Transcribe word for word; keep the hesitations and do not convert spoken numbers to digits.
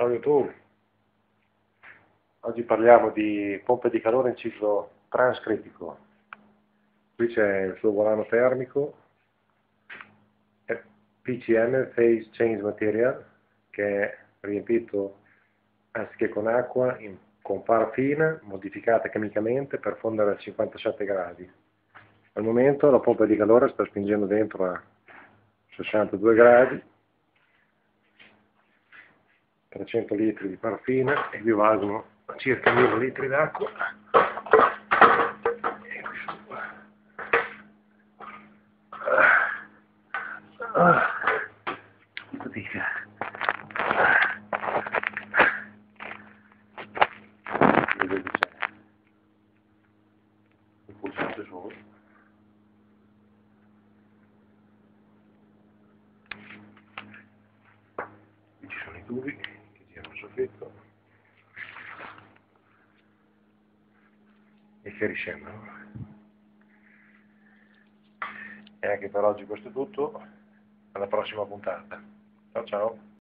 Ciao YouTube, oggi parliamo di pompe di calore in ciclo transcritico. Qui c'è il suo volano termico, P C M, Phase Change Material, che è riempito anziché con acqua in, con parafina modificata chimicamente per fondere a cinquantasette gradi. Al momento la pompa di calore sta spingendo dentro a sessantadue gradi, trecento litri di parafina equivalgono a circa mille litri d'acqua. Il pulsante solo. Qui ci sono i tubi. E che riscendono. E anche per oggi questo è tutto, alla prossima puntata. Ciao ciao.